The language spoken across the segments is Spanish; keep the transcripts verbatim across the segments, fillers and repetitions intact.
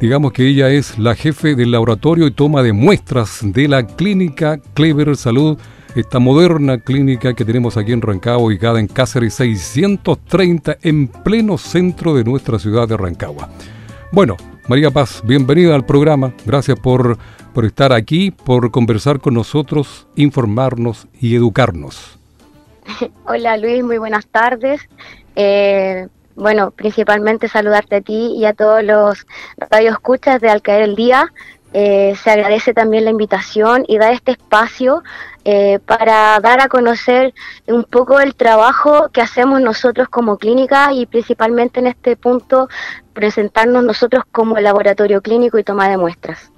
Digamos que ella es la jefe del laboratorio y toma de muestras de la clínica Clever Salud, esta moderna clínica que tenemos aquí en Rancagua, ubicada en Cáceres seiscientos treinta, en pleno centro de nuestra ciudad de Rancagua. Bueno, María Paz, bienvenida al programa. Gracias por, por estar aquí, por conversar con nosotros, informarnos y educarnos. Hola Luis, muy buenas tardes. Eh... Bueno, principalmente saludarte a ti y a todos los radioescuchas de Al Caer el Día. Eh, se agradece también la invitación y da este espacio eh, para dar a conocer un poco el trabajo que hacemos nosotros como clínica y principalmente en este punto presentarnos nosotros como laboratorio clínico y toma de muestras.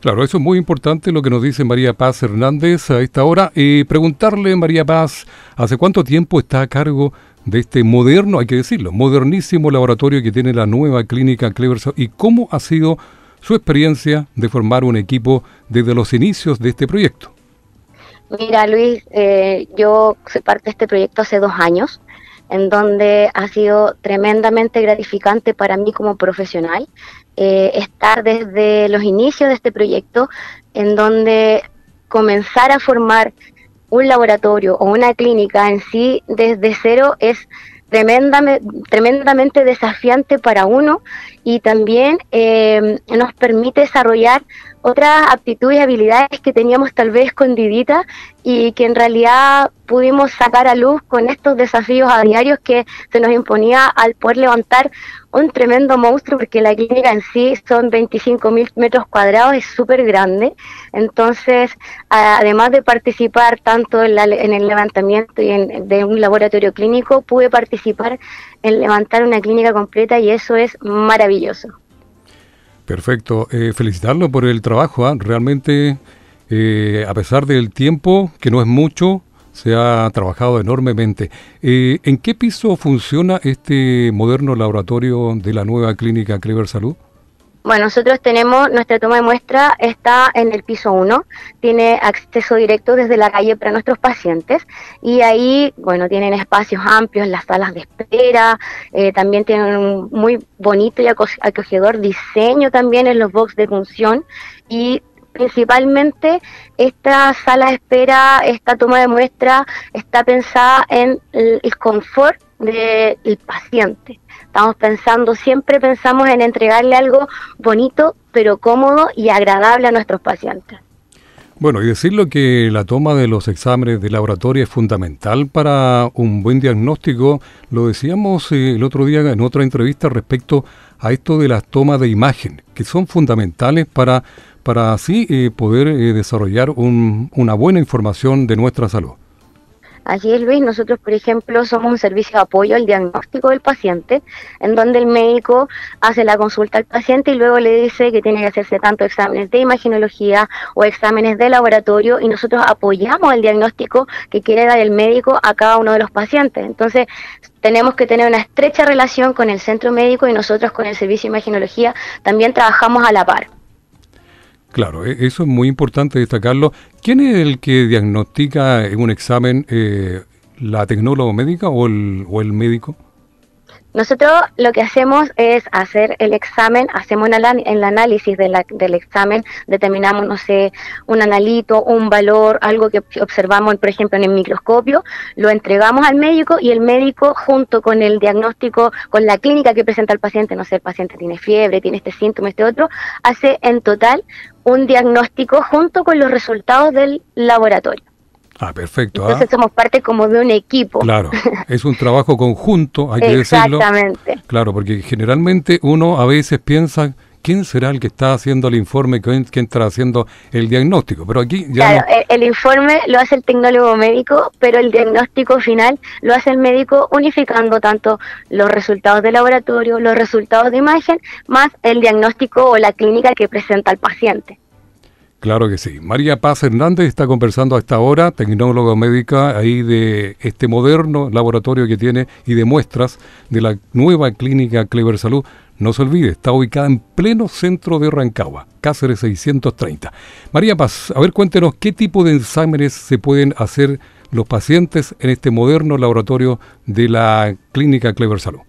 Claro, eso es muy importante lo que nos dice María Paz Hernández a esta hora. Eh, preguntarle, María Paz, ¿hace cuánto tiempo está a cargo de este moderno, hay que decirlo, modernísimo laboratorio que tiene la nueva clínica Clever Salud, y cómo ha sido su experiencia de formar un equipo desde los inicios de este proyecto? Mira Luis, eh, yo soy parte de este proyecto hace dos años, en donde ha sido tremendamente gratificante para mí como profesional eh, estar desde los inicios de este proyecto, en donde comenzar a formar un laboratorio o una clínica en sí desde cero es tremendamente, tremendamente desafiante para uno, y también eh, nos permite desarrollar otras aptitudes y habilidades que teníamos tal vez escondiditas y que en realidad pudimos sacar a luz con estos desafíos a diarios que se nos imponía al poder levantar un tremendo monstruo, porque la clínica en sí son veinticinco mil metros cuadrados, es súper grande. Entonces, además de participar tanto en, la, en el levantamiento y en, de un laboratorio clínico, pude participar en levantar una clínica completa, y eso es maravilloso. Perfecto, eh, felicitarlo por el trabajo, ¿eh? Realmente eh, a pesar del tiempo, que no es mucho, se ha trabajado enormemente. Eh, ¿En qué piso funciona este moderno laboratorio de la nueva clínica Clever Salud? Bueno, nosotros tenemos, nuestra toma de muestra está en el piso uno, tiene acceso directo desde la calle para nuestros pacientes, y ahí, bueno, tienen espacios amplios, las salas de espera, eh, también tienen un muy bonito y acogedor diseño también en los box de función, y principalmente esta sala de espera, esta toma de muestra está pensada en el confort del paciente. Estamos pensando, siempre pensamos en entregarle algo bonito, pero cómodo y agradable a nuestros pacientes. Bueno, y decirlo que la toma de los exámenes de laboratorio es fundamental para un buen diagnóstico. Lo decíamos el otro día en otra entrevista respecto a esto de las tomas de imagen, que son fundamentales para, para así eh, poder eh, desarrollar un, una buena información de nuestra salud. Así es, Luis. Nosotros, por ejemplo, somos un servicio de apoyo al diagnóstico del paciente, en donde el médico hace la consulta al paciente y luego le dice que tiene que hacerse tanto exámenes de imagenología o exámenes de laboratorio, y nosotros apoyamos el diagnóstico que quiere dar el médico a cada uno de los pacientes. Entonces, tenemos que tener una estrecha relación con el centro médico, y nosotros con el servicio de imagenología también trabajamos a la par. Claro, eso es muy importante destacarlo. ¿Quién es el que diagnostica en un examen, eh, la tecnóloga médica o el, o el médico? Nosotros lo que hacemos es hacer el examen, hacemos el análisis de la, del examen, determinamos, no sé, un analito, un valor, algo que observamos, por ejemplo, en el microscopio, lo entregamos al médico, y el médico, junto con el diagnóstico, con la clínica que presenta el paciente, no sé, el paciente tiene fiebre, tiene este síntoma, este otro, hace en total un diagnóstico junto con los resultados del laboratorio. Ah, perfecto. Entonces, ¿ah? Somos parte como de un equipo. Claro, es un trabajo conjunto, hay que decirlo. Exactamente. Claro, porque generalmente uno a veces piensa, ¿quién será el que está haciendo el informe? ¿Quién, quién está haciendo el diagnóstico? Pero aquí ya claro, no... el, el informe lo hace el tecnólogo médico, pero el diagnóstico final lo hace el médico, unificando tanto los resultados de laboratorio, los resultados de imagen, más el diagnóstico o la clínica que presenta el paciente. Claro que sí. María Paz Hernández está conversando a esta hora, tecnóloga médica ahí de este moderno laboratorio que tiene y de muestras de la nueva clínica Clever Salud. No se olvide, está ubicada en pleno centro de Rancagua, Cáceres seiscientos treinta. María Paz, a ver, cuéntenos qué tipo de exámenes se pueden hacer los pacientes en este moderno laboratorio de la clínica Clever Salud.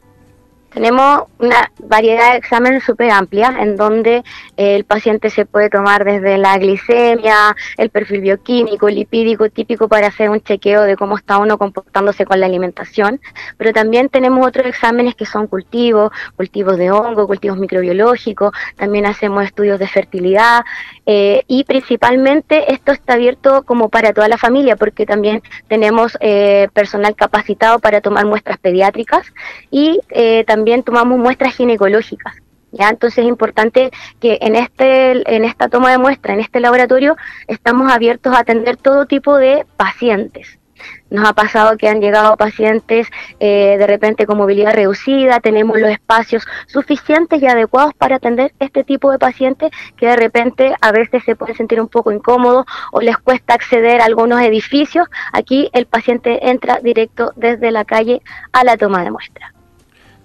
Tenemos una variedad de exámenes súper amplia en donde el paciente se puede tomar desde la glicemia, el perfil bioquímico, lipídico, típico para hacer un chequeo de cómo está uno comportándose con la alimentación, pero también tenemos otros exámenes que son cultivos, cultivos de hongo, cultivos microbiológicos, también hacemos estudios de fertilidad eh, y principalmente esto está abierto como para toda la familia porque también tenemos eh, personal capacitado para tomar muestras pediátricas y eh, también También tomamos muestras ginecológicas, ¿ya? Entonces es importante que en este, en esta toma de muestra, en este laboratorio, estamos abiertos a atender todo tipo de pacientes. Nos ha pasado que han llegado pacientes eh, de repente con movilidad reducida, tenemos los espacios suficientes y adecuados para atender este tipo de pacientes que de repente a veces se pueden sentir un poco incómodos o les cuesta acceder a algunos edificios. Aquí el paciente entra directo desde la calle a la toma de muestra.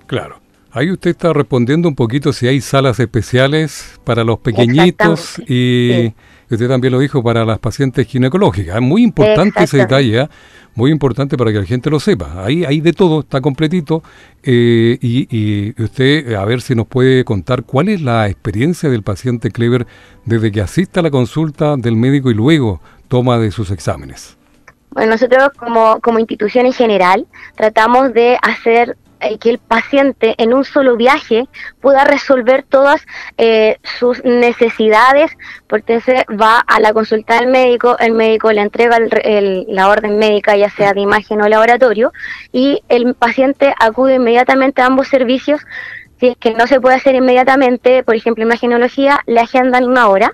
Claro. Ahí usted está respondiendo un poquito si hay salas especiales para los pequeñitos y sí. Usted también lo dijo para las pacientes ginecológicas. Muy importante ese detalle, ¿eh? Muy importante para que la gente lo sepa. Ahí hay de todo, está completito. Eh, y, y usted, a ver si nos puede contar cuál es la experiencia del paciente Clever desde que asista a la consulta del médico y luego toma de sus exámenes. Bueno, nosotros como, como institución en general tratamos de hacer que el paciente en un solo viaje pueda resolver todas eh, sus necesidades, porque se va a la consulta del médico, el médico le entrega el, el, la orden médica, ya sea de imagen o laboratorio, y el paciente acude inmediatamente a ambos servicios. Si es que no se puede hacer inmediatamente, por ejemplo, imagenología, le agendan una hora,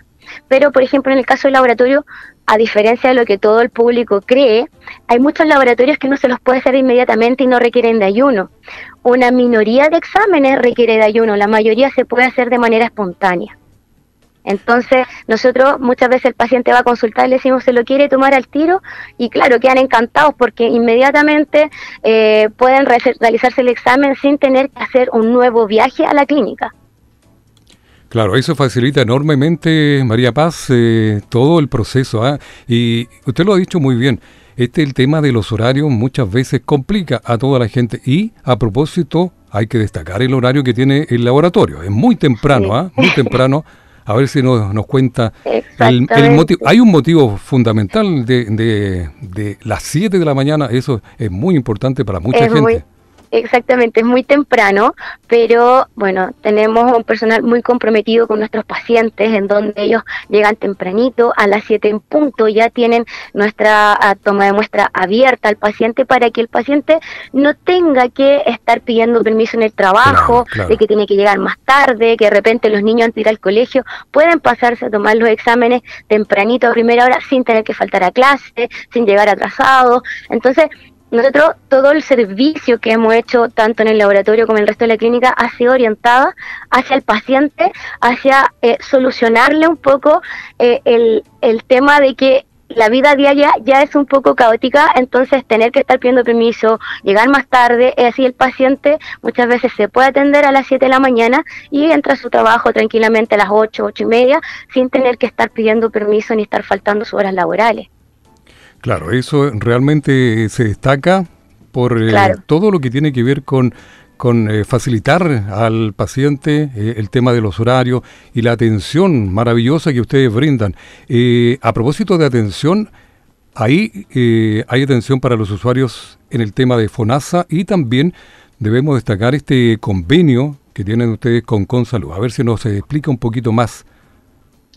pero por ejemplo en el caso del laboratorio, a diferencia de lo que todo el público cree, hay muchos laboratorios que no se los puede hacer inmediatamente y no requieren de ayuno. Una minoría de exámenes requiere de ayuno, la mayoría se puede hacer de manera espontánea. Entonces, nosotros muchas veces el paciente va a consultar y le decimos se lo quiere tomar al tiro y claro, quedan encantados porque inmediatamente eh, pueden re realizarse el examen sin tener que hacer un nuevo viaje a la clínica. Claro, eso facilita enormemente, María Paz, eh, todo el proceso, ¿eh? Y usted lo ha dicho muy bien, este el tema de los horarios muchas veces complica a toda la gente y a propósito hay que destacar el horario que tiene el laboratorio, es muy temprano, ¿eh? Muy temprano, a ver si nos, nos cuenta el, el motivo. Hay un motivo fundamental de, de, de las siete de la mañana, eso es muy importante para mucha es gente. Muy... Exactamente, es muy temprano, pero bueno, tenemos un personal muy comprometido con nuestros pacientes, en donde ellos llegan tempranito, a las siete en punto, ya tienen nuestra toma de muestra abierta al paciente para que el paciente no tenga que estar pidiendo permiso en el trabajo, claro, claro. De que tiene que llegar más tarde, que de repente los niños antes de ir al colegio pueden pasarse a tomar los exámenes tempranito a primera hora sin tener que faltar a clase, sin llegar atrasados, entonces... Nosotros, todo el servicio que hemos hecho, tanto en el laboratorio como en el resto de la clínica, ha sido orientado hacia el paciente, hacia eh, solucionarle un poco eh, el, el tema de que la vida diaria ya es un poco caótica, entonces tener que estar pidiendo permiso, llegar más tarde, es así el paciente muchas veces se puede atender a las siete de la mañana y entra a su trabajo tranquilamente a las ocho, ocho y media, sin tener que estar pidiendo permiso ni estar faltando sus horas laborales. Claro, eso realmente se destaca por eh, claro. Todo lo que tiene que ver con, con eh, facilitar al paciente eh, el tema de los horarios y la atención maravillosa que ustedes brindan. Eh, a propósito de atención, ahí eh, hay atención para los usuarios en el tema de FONASA y también debemos destacar este convenio que tienen ustedes con Consalud. A ver si nos explica un poquito más.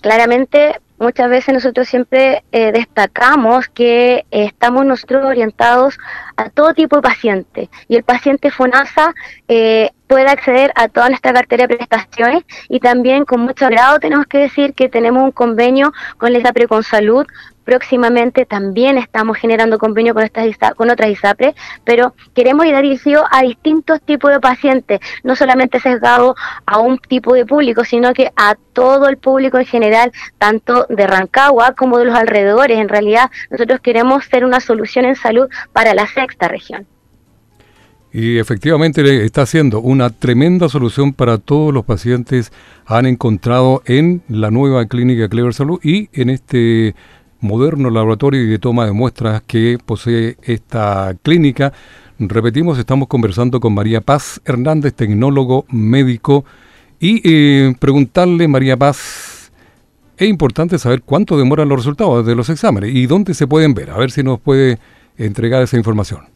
Claramente... Muchas veces nosotros siempre eh, destacamos que eh, estamos nosotros orientados a todo tipo de paciente y el paciente FONASA eh, puede acceder a toda nuestra cartera de prestaciones y también con mucho agrado tenemos que decir que tenemos un convenio con la ISAPRE Consalud. Próximamente también estamos generando convenio con, estas, con otras ISAPRES, pero queremos ir dirigido a distintos tipos de pacientes, no solamente sesgado a un tipo de público, sino que a todo el público en general, tanto de Rancagua como de los alrededores. En realidad, nosotros queremos ser una solución en salud para la sexta región. Y efectivamente está siendo una tremenda solución para todos los pacientes han encontrado en la nueva clínica Clever Salud y en este moderno laboratorio y de toma de muestras que posee esta clínica. Repetimos, estamos conversando con María Paz Hernández, tecnólogo médico, y eh, preguntarle, María Paz, es importante saber cuánto demoran los resultados de los exámenes y dónde se pueden ver, a ver si nos puede entregar esa información.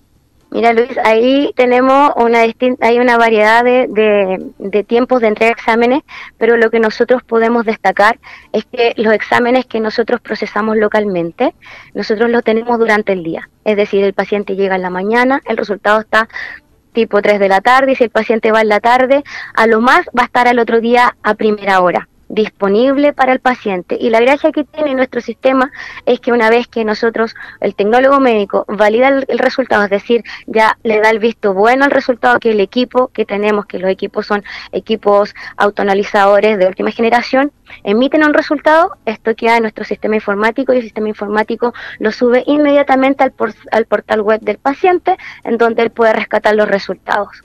Mira, Luis, ahí tenemos una distinta, hay una variedad de, de, de tiempos de entrega de exámenes, pero lo que nosotros podemos destacar es que los exámenes que nosotros procesamos localmente, nosotros los tenemos durante el día. Es decir, el paciente llega en la mañana, el resultado está tipo tres de la tarde, y si el paciente va en la tarde, a lo más va a estar al otro día a primera hora, disponible para el paciente. Y la gracia que tiene nuestro sistema es que una vez que nosotros, el tecnólogo médico, valida el, el resultado, es decir, ya le da el visto bueno al resultado que el equipo que tenemos, que los equipos son equipos autoanalizadores de última generación, emiten un resultado, esto queda en nuestro sistema informático y el sistema informático lo sube inmediatamente al, por, al portal web del paciente, en donde él puede rescatar los resultados.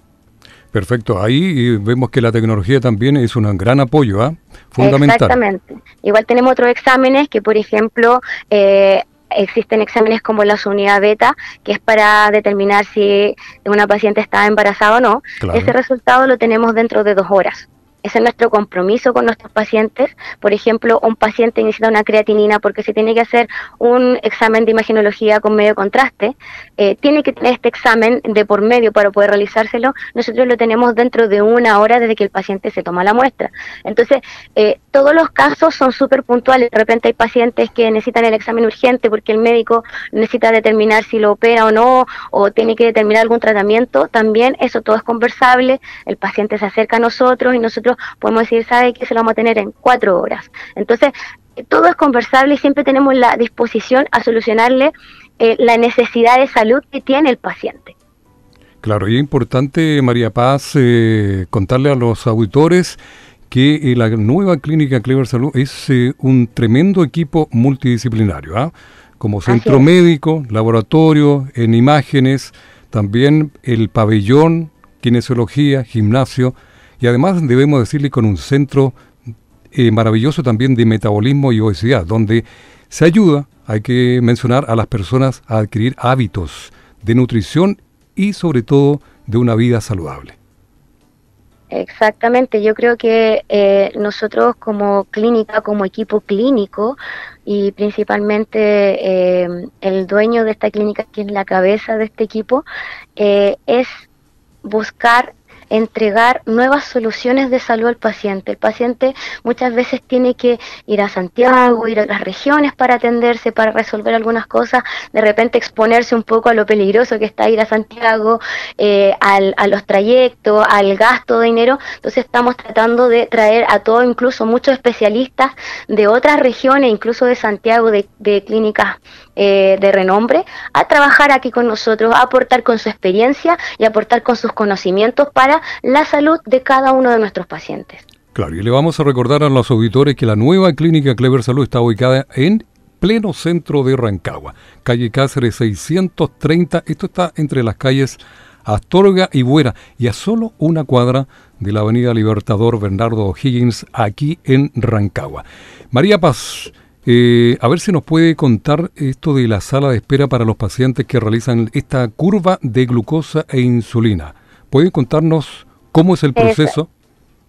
Perfecto, ahí vemos que la tecnología también es un gran apoyo, ¿eh? Fundamental. Exactamente. Igual tenemos otros exámenes que, por ejemplo, eh, existen exámenes como la unidad beta, que es para determinar si una paciente está embarazada o no. Claro. Ese resultado lo tenemos dentro de dos horas. Ese es nuestro compromiso con nuestros pacientes. Por ejemplo, un paciente necesita una creatinina porque se tiene que hacer un examen de imagenología con medio contraste. Eh, tiene que tener este examen de por medio para poder realizárselo. Nosotros lo tenemos dentro de una hora desde que el paciente se toma la muestra. Entonces, eh, todos los casos son súper puntuales. De repente hay pacientes que necesitan el examen urgente porque el médico necesita determinar si lo opera o no, o tiene que determinar algún tratamiento. También eso todo es conversable. El paciente se acerca a nosotros y nosotros podemos decir, ¿sabe qué? Se lo vamos a tener en cuatro horas. Entonces, todo es conversable y siempre tenemos la disposición a solucionarle eh, la necesidad de salud que tiene el paciente. Claro, y es importante, María Paz, eh, contarle a los auditores que eh, la nueva clínica Clever Salud es eh, un tremendo equipo multidisciplinario, ¿eh? Como centro médico, laboratorio, en imágenes, también el pabellón, kinesiología, gimnasio. Y además debemos decirle con un centro eh, maravilloso también de metabolismo y obesidad, donde se ayuda, hay que mencionar, a las personas a adquirir hábitos de nutrición y sobre todo de una vida saludable. Exactamente, yo creo que eh, nosotros como clínica, como equipo clínico y principalmente eh, el dueño de esta clínica, que es la cabeza de este equipo, eh, es buscar entregar nuevas soluciones de salud al paciente. El paciente muchas veces tiene que ir a Santiago, ir a otras regiones para atenderse, para resolver algunas cosas, de repente exponerse un poco a lo peligroso que está ir a Santiago, eh, al, a los trayectos, al gasto de dinero. Entonces estamos tratando de traer a todos, incluso muchos especialistas de otras regiones, incluso de Santiago, de, de clínicas eh, de renombre, a trabajar aquí con nosotros, a aportar con su experiencia y a aportar con sus conocimientos para la salud de cada uno de nuestros pacientes. Claro, y le vamos a recordar a los auditores que la nueva clínica Clever Salud está ubicada en pleno centro de Rancagua, calle Cáceres seiscientos treinta, esto está entre las calles Astorga y Buera, y a solo una cuadra de la avenida Libertador Bernardo O'Higgins, aquí en Rancagua. María Paz, eh, a ver si nos puede contar esto de la sala de espera para los pacientes que realizan esta curva de glucosa e insulina. ¿Pueden contarnos cómo es el proceso?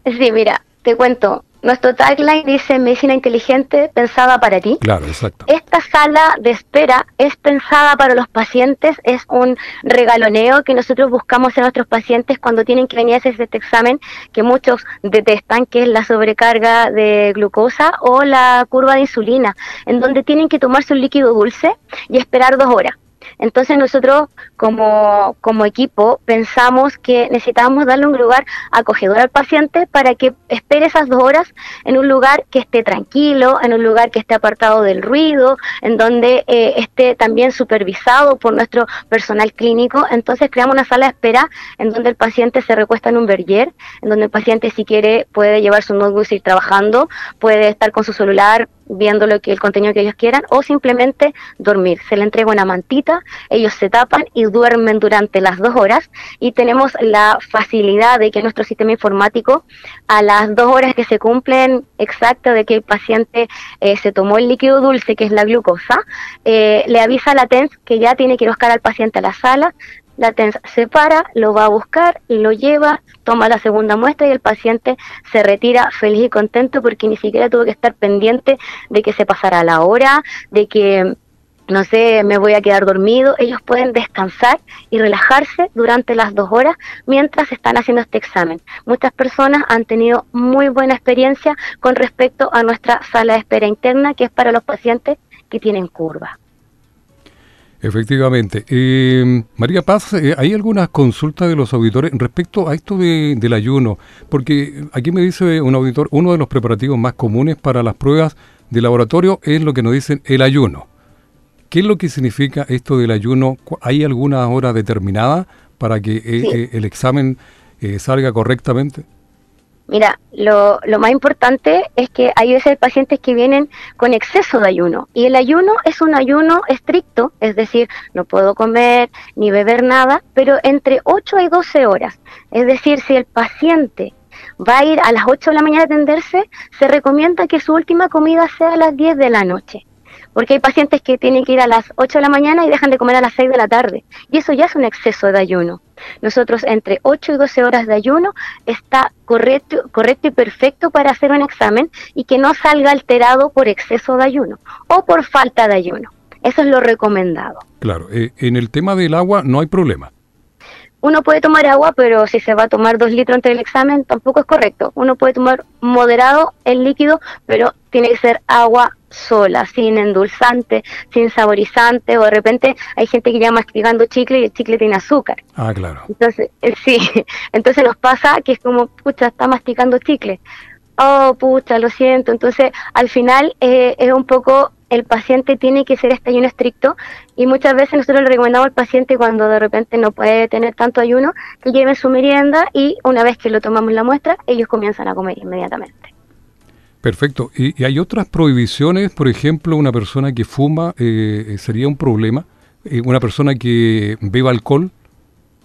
Sí, mira, te cuento. Nuestro tagline dice medicina inteligente pensada para ti. Claro, exacto. Esta sala de espera es pensada para los pacientes, es un regaloneo que nosotros buscamos en nuestros pacientes cuando tienen que venir a hacer este examen que muchos detestan, que es la sobrecarga de glucosa o la curva de insulina, en donde tienen que tomarse un líquido dulce y esperar dos horas. Entonces nosotros como, como equipo pensamos que necesitábamos darle un lugar acogedor al paciente para que espere esas dos horas en un lugar que esté tranquilo, en un lugar que esté apartado del ruido, en donde eh, esté también supervisado por nuestro personal clínico. Entonces creamos una sala de espera en donde el paciente se recuesta en un berger, en donde el paciente si quiere puede llevar su notebook y ir trabajando, puede estar con su celular viendo lo que el contenido que ellos quieran, o simplemente dormir. Se le entrega una mantita, ellos se tapan y duermen durante las dos horas, y tenemos la facilidad de que nuestro sistema informático, a las dos horas que se cumplen exacto de que el paciente eh, se tomó el líquido dulce, que es la glucosa, eh, le avisa a la T E N S que ya tiene que ir a buscar al paciente a la sala, la tensa se para, lo va a buscar y lo lleva, toma la segunda muestra y el paciente se retira feliz y contento porque ni siquiera tuvo que estar pendiente de que se pasara la hora, de que, no sé, me voy a quedar dormido. Ellos pueden descansar y relajarse durante las dos horas mientras están haciendo este examen. Muchas personas han tenido muy buena experiencia con respecto a nuestra sala de espera interna, que es para los pacientes que tienen curva. Efectivamente. Eh, María Paz, eh, hay algunas consultas de los auditores respecto a esto de, del ayuno, porque aquí me dice un auditor, uno de los preparativos más comunes para las pruebas de laboratorio es lo que nos dicen el ayuno. ¿Qué es lo que significa esto del ayuno? ¿Hay alguna hora determinada para que sí. eh, el examen eh, salga correctamente? Mira, lo, lo más importante es que hay veces pacientes que vienen con exceso de ayuno, y el ayuno es un ayuno estricto, es decir, no puedo comer ni beber nada, pero entre ocho y doce horas. Es decir, si el paciente va a ir a las ocho de la mañana a atenderse, se recomienda que su última comida sea a las diez de la noche. Porque hay pacientes que tienen que ir a las ocho de la mañana y dejan de comer a las seis de la tarde. Y eso ya es un exceso de ayuno. Nosotros entre ocho y doce horas de ayuno está correcto, correcto y perfecto para hacer un examen y que no salga alterado por exceso de ayuno o por falta de ayuno. Eso es lo recomendado. Claro, eh, en el tema del agua no hay problema. Uno puede tomar agua, pero si se va a tomar dos litros antes del examen tampoco es correcto. Uno puede tomar moderado el líquido, pero tiene que ser agua sola, sin endulzante, sin saborizante, o de repente hay gente que ya masticando chicle y el chicle tiene azúcar. Ah, claro. Entonces, eh, sí, entonces nos pasa que es como, pucha, está masticando chicle. Oh, pucha, lo siento. Entonces, al final eh, es un poco, el paciente tiene que ser este ayuno estricto, y muchas veces nosotros le recomendamos al paciente, cuando de repente no puede tener tanto ayuno, que lleve su merienda, y una vez que lo tomamos la muestra, ellos comienzan a comer inmediatamente. Perfecto. ¿Y, y hay otras prohibiciones? Por ejemplo, una persona que fuma, eh, ¿sería un problema? Eh, ¿Una persona que beba alcohol?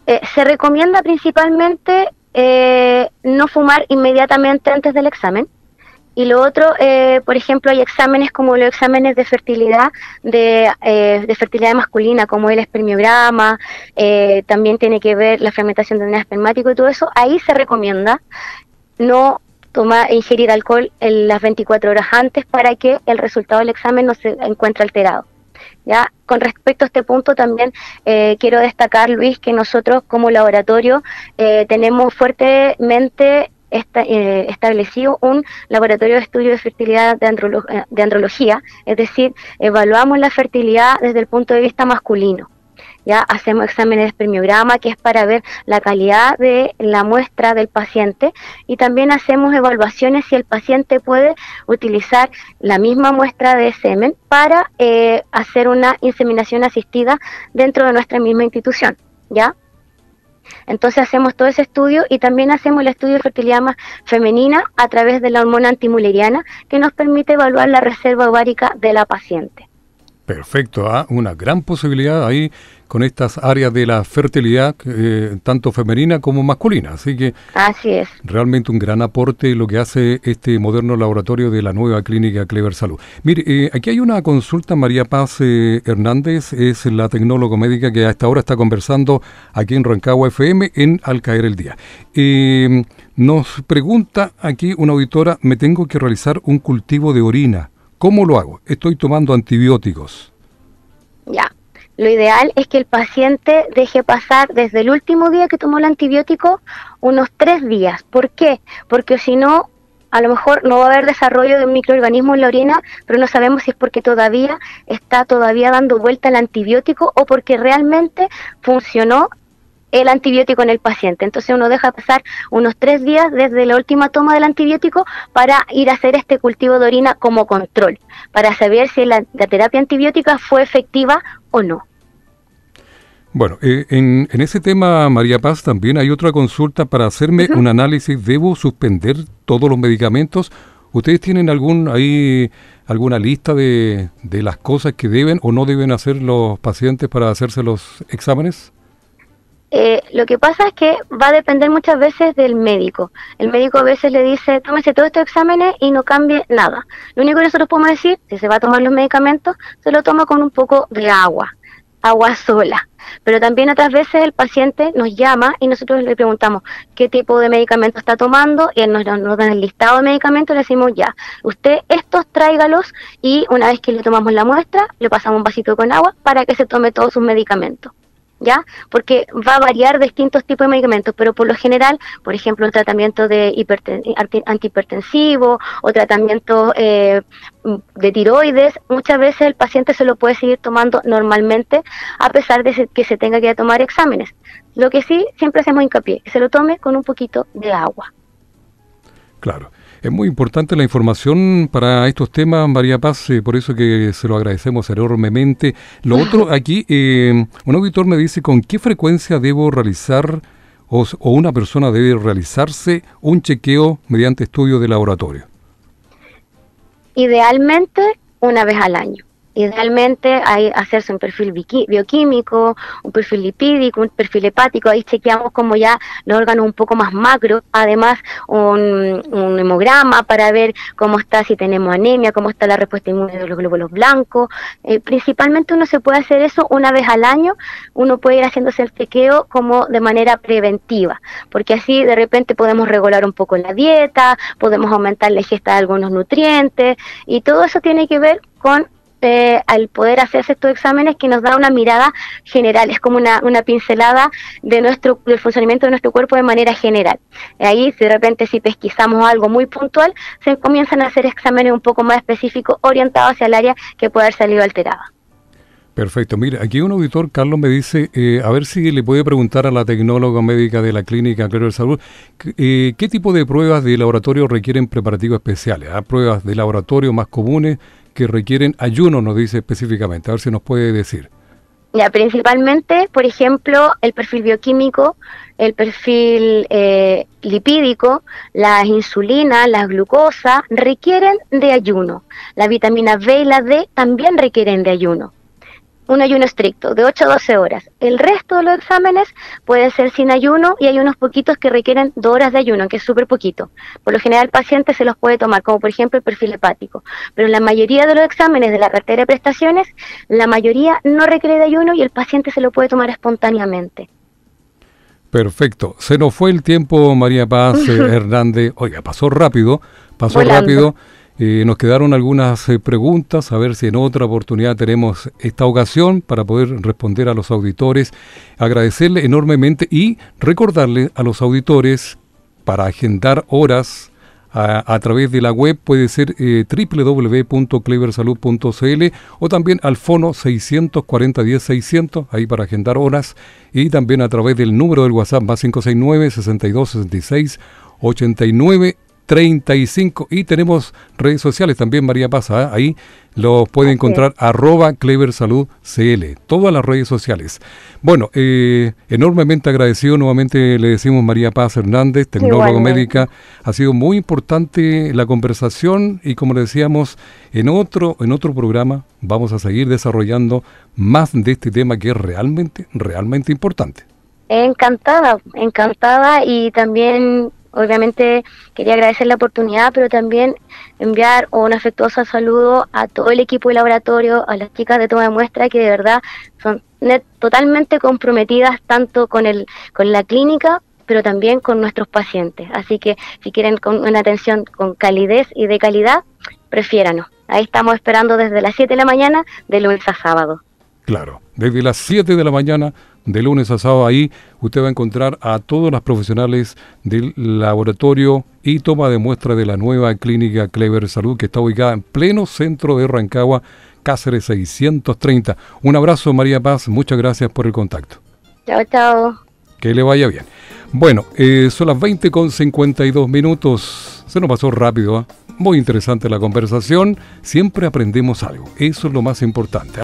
Eh, se recomienda principalmente eh, no fumar inmediatamente antes del examen. Y lo otro, eh, por ejemplo, hay exámenes como los exámenes de fertilidad, de, eh, de fertilidad masculina, como el espermiograma, eh, también tiene que ver la fermentación de un espermático y todo eso. Ahí se recomienda no tomar e ingerir alcohol en las veinticuatro horas antes para que el resultado del examen no se encuentre alterado. Ya, con respecto a este punto también eh, quiero destacar, Luis, que nosotros como laboratorio eh, tenemos fuertemente esta, eh, establecido un laboratorio de estudio de fertilidad de, androlo de andrología, es decir, evaluamos la fertilidad desde el punto de vista masculino. Ya hacemos exámenes de espermiograma, que es para ver la calidad de la muestra del paciente, y también hacemos evaluaciones si el paciente puede utilizar la misma muestra de semen para eh, hacer una inseminación asistida dentro de nuestra misma institución, ¿ya? Entonces hacemos todo ese estudio, y también hacemos el estudio de fertilidad más femenina a través de la hormona antimuleriana, que nos permite evaluar la reserva ovárica de la paciente. Perfecto, ¿eh? Una gran posibilidad ahí con estas áreas de la fertilidad, eh, tanto femenina como masculina. Así que así es. Realmente un gran aporte lo que hace este moderno laboratorio de la nueva clínica Clever Salud. Mire, eh, aquí hay una consulta, María Paz eh, Hernández, es la tecnólogo médica que hasta ahora está conversando aquí en Rancagua F M en Al Caer el Día. Eh, nos pregunta aquí una auditora, me tengo que realizar un cultivo de orina. ¿Cómo lo hago? Estoy tomando antibióticos. Ya, lo ideal es que el paciente deje pasar desde el último día que tomó el antibiótico unos tres días. ¿Por qué? Porque si no, a lo mejor no va a haber desarrollo de un microorganismo en la orina, pero no sabemos si es porque todavía está todavía dando vuelta el antibiótico o porque realmente funcionó el antibiótico en el paciente. Entonces uno deja pasar unos tres días desde la última toma del antibiótico para ir a hacer este cultivo de orina como control, para saber si la, la terapia antibiótica fue efectiva o no. Bueno, eh, en, en ese tema, María Paz, también hay otra consulta para hacerme uh-huh. un análisis. ¿Debo suspender todos los medicamentos? ¿Ustedes tienen algún ahí alguna lista de, de las cosas que deben o no deben hacer los pacientes para hacerse los exámenes? Eh, lo que pasa es que va a depender muchas veces del médico. El médico a veces le dice, tómese todos estos exámenes y no cambie nada. Lo único que nosotros podemos decir, si se va a tomar los medicamentos, se lo toma con un poco de agua, agua sola. Pero también otras veces el paciente nos llama y nosotros le preguntamos qué tipo de medicamento está tomando, y él nos, nos da el listado de medicamentos y le decimos ya, usted estos tráigalos, y una vez que le tomamos la muestra, le pasamos un vasito con agua para que se tome todos sus medicamentos. ¿Ya? Porque va a variar distintos tipos de medicamentos, pero por lo general, por ejemplo, un tratamiento de antihipertensivo o tratamiento eh, de tiroides, muchas veces el paciente se lo puede seguir tomando normalmente a pesar de que se tenga que tomar exámenes. Lo que sí, siempre hacemos hincapié, que se lo tome con un poquito de agua. Claro. Es muy importante la información para estos temas, María Paz, eh, por eso que se lo agradecemos enormemente. Lo otro, aquí, eh, un auditor me dice, ¿con qué frecuencia debo realizar o, o una persona debe realizarse un chequeo mediante estudio de laboratorio? Idealmente, una vez al año. Idealmente hay hacerse un perfil bioquímico, un perfil lipídico, un perfil hepático, ahí chequeamos como ya los órganos un poco más macro, además un, un hemograma para ver cómo está, si tenemos anemia, cómo está la respuesta inmune de los glóbulos blancos. Eh, principalmente uno se puede hacer eso una vez al año, uno puede ir haciéndose el chequeo como de manera preventiva, porque así de repente podemos regular un poco la dieta, podemos aumentar la ingesta de algunos nutrientes, y todo eso tiene que ver con Eh, al poder hacerse estos exámenes, que nos da una mirada general, es como una, una pincelada de nuestro, del funcionamiento de nuestro cuerpo de manera general. Ahí de repente si pesquisamos algo muy puntual, se comienzan a hacer exámenes un poco más específicos, orientados hacia el área que puede haber salido alterada. Perfecto. Mira, aquí un auditor, Carlos, me dice, eh, a ver si le puede preguntar a la tecnóloga médica de la Clínica Claro de Salud, eh, ¿qué tipo de pruebas de laboratorio requieren preparativos especiales? ¿Ah? ¿Pruebas de laboratorio más comunes que requieren ayuno, nos dice específicamente? A ver si nos puede decir. Ya, principalmente, por ejemplo, el perfil bioquímico, el perfil eh, lipídico, las insulinas, las glucosas, requieren de ayuno. La vitamina B y la D también requieren de ayuno. Un ayuno estricto, de ocho a doce horas. El resto de los exámenes puede ser sin ayuno, y hay unos poquitos que requieren dos horas de ayuno, que es súper poquito. Por lo general el paciente se los puede tomar, como por ejemplo el perfil hepático. Pero la mayoría de los exámenes de la cartera de prestaciones, la mayoría no requiere de ayuno y el paciente se lo puede tomar espontáneamente. Perfecto. Se nos fue el tiempo, María Paz eh, Hernández. Oiga, pasó rápido, pasó Volando. rápido. Eh, nos quedaron algunas eh, preguntas, a ver si en otra oportunidad tenemos esta ocasión para poder responder a los auditores. Agradecerle enormemente y recordarle a los auditores para agendar horas a, a través de la web, puede ser eh, doble u doble u doble u punto clever salud punto c l o también al fono seis cuatro cero uno cero seis cero cero, ahí para agendar horas, y también a través del número del WhatsApp más cinco seis nueve, seis dos seis seis, ocho nueve treinta y cinco, y tenemos redes sociales también, María Paz, ¿eh? Ahí los puede encontrar, sí. arroba cleversaludcl, todas las redes sociales. Bueno, eh, enormemente agradecido nuevamente le decimos María Paz Hernández, tecnóloga Igualmente. médica. Ha sido muy importante la conversación, y como le decíamos, en otro, en otro programa vamos a seguir desarrollando más de este tema que es realmente, realmente importante. Encantada, encantada, y también obviamente quería agradecer la oportunidad, pero también enviar un afectuoso saludo a todo el equipo de laboratorio, a las chicas de toma de muestra, que de verdad son totalmente comprometidas tanto con el con la clínica, pero también con nuestros pacientes. Así que si quieren con una atención con calidez y de calidad, prefiéranos. Ahí estamos esperando desde las siete de la mañana, de lunes a sábado. Claro, desde las siete de la mañana, de lunes a sábado, ahí usted va a encontrar a todos los profesionales del laboratorio y toma de muestra de la nueva Clínica Clever Salud, que está ubicada en pleno centro de Rancagua, Cáceres seiscientos treinta. Un abrazo, María Paz, muchas gracias por el contacto. Chao, chao. Que le vaya bien. Bueno, eh, son las veinte con cincuenta y dos minutos, se nos pasó rápido, ¿eh? Muy interesante la conversación, siempre aprendemos algo, eso es lo más importante.